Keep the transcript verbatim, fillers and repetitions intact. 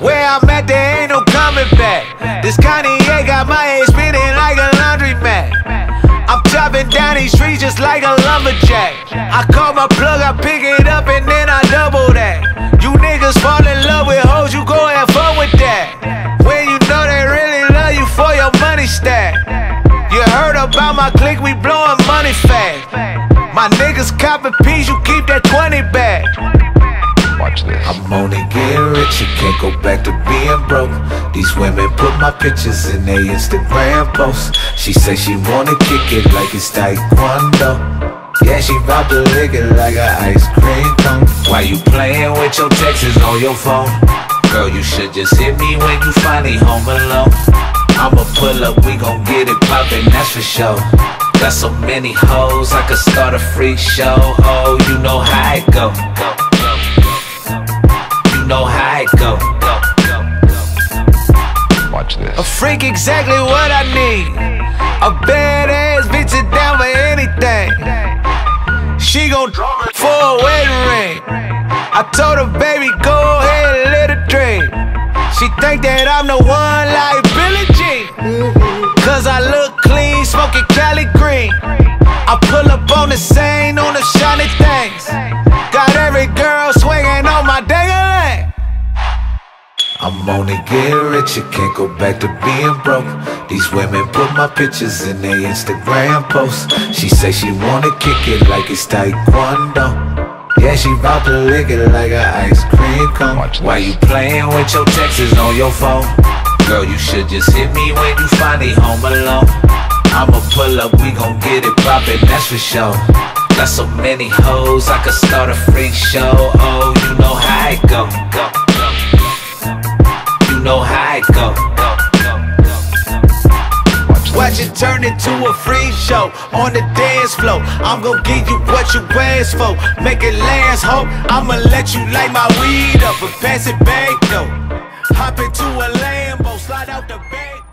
Where I'm at, there ain't no coming back. This Kanye got my head spinning like a laundromat. I'm chopping down these trees just like a lumberjack. I call my plug, I pick it up and then I double that. You niggas fall in love with hoes, you go have fun with that. When you know they really love you for your money stack. You heard about my clique, we blowing money fast. My niggas copping peas, you keep that twenty back. I'm only getting rich, you can't go back to being broke. These women put my pictures in their Instagram posts. She say she wanna kick it like it's taekwondo. Yeah, she bout to lick it like an ice cream cone. Why you playing with your texts on your phone? Girl, you should just hit me when you finally home alone. I'ma pull up, we gon' get it poppin', that's for sure. Got so many hoes, I could start a freak show. Oh, you know how it go. Know how it go. Go, go, go. Watch this. A freak, exactly what I need. A badass bitch is down for anything. She gon' drop it for a wedding ring. I told her, baby, go ahead and let her dream. She think that I'm the one like Billie Jean. Cause I look clean, smoking Cali green. I pull up on the scene on the shiny things. Got every girl swinging on my dang. I'm only getting rich, you can't go back to being broke. These women put my pictures in their Instagram posts. She say she wanna kick it like it's taekwondo. Yeah, she bout to lick it like an ice cream cone. Why you playing with your texts on your phone? Girl, you should just hit me when you finally home alone. I'ma pull up, we gon' get it poppin', that's for sure. Got so many hoes, I could start a freak show. Oh, you know how it go, go. Know how it go. Go, go, go, go. Watch it turn into a freak show on the dance floor. I'm gon' give you what you asked for. Make it last, hope. I'ma let you light my weed up and pass it back though. Hop into a Lambo, slide out the back.